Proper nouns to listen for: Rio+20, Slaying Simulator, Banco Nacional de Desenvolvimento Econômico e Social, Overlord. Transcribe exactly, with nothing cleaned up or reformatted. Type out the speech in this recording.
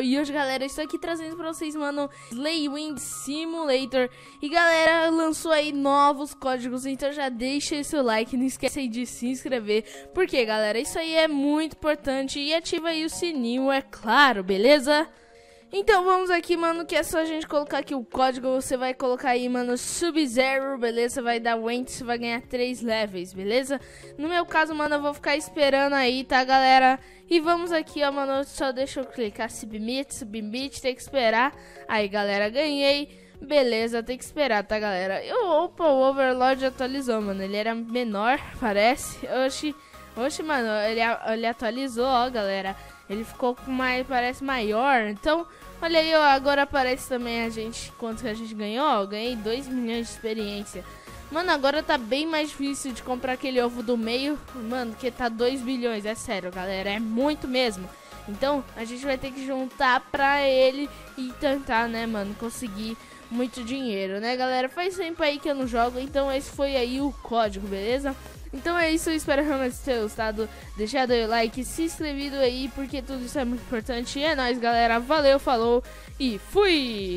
E hoje, galera, estou aqui trazendo pra vocês, mano, Slaying Simulator. E, galera, lançou aí novos códigos, então já deixa aí seu like, não esquece aí de se inscrever, porque, galera, isso aí é muito importante. E ativa aí o sininho, é claro, beleza? Então vamos aqui, mano, que é só a gente colocar aqui o código. Você vai colocar aí, mano, Sub-Zero, beleza? Vai dar o enter, você vai ganhar três levels, beleza? No meu caso, mano, eu vou ficar esperando aí, tá, galera? E vamos aqui, ó, mano, só deixa eu clicar Submit, Submit, tem que esperar. Aí, galera, ganhei. Beleza, tem que esperar, tá, galera? Eu, opa, o Overlord atualizou, mano. Ele era menor, parece. Oxi, oxi, mano, ele, ele atualizou, ó, galera. Ele ficou com mais, parece maior. Então, olha aí, ó, agora aparece também a gente, quanto que a gente ganhou, ó, ganhei dois milhões de experiência. Mano, agora tá bem mais difícil de comprar aquele ovo do meio, mano, que tá dois bilhões, é sério, galera, é muito mesmo. Então, a gente vai ter que juntar pra ele e tentar, né, mano, conseguir muito dinheiro, né, galera? Faz tempo aí que eu não jogo, então esse foi aí o código, beleza? Então é isso, eu espero realmente ter gostado. Deixado aí o like, se inscrevido aí, porque tudo isso é muito importante. E é nóis, galera. Valeu, falou e fui!